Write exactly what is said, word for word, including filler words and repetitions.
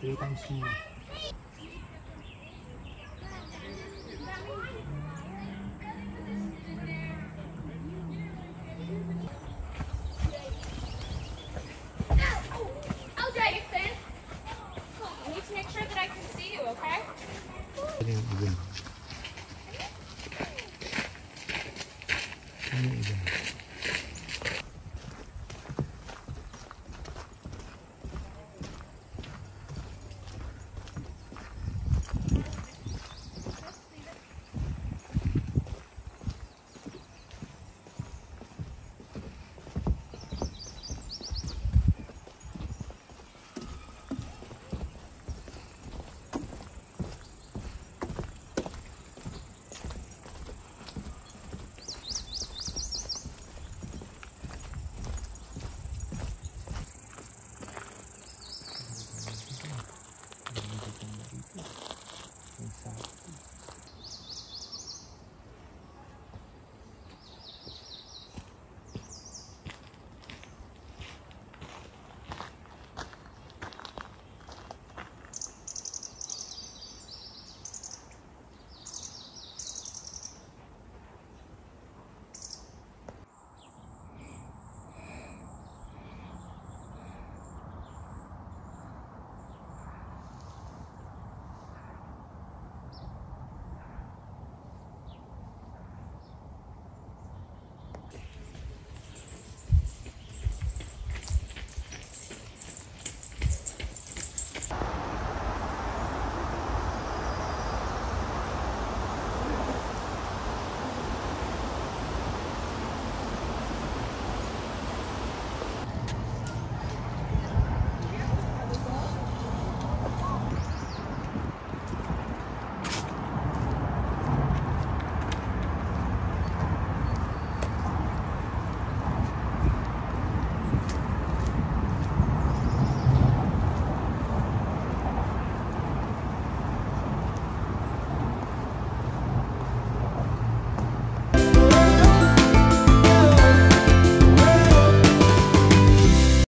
Three times more. Oh, Jackson! I need to make sure that I can see you, okay?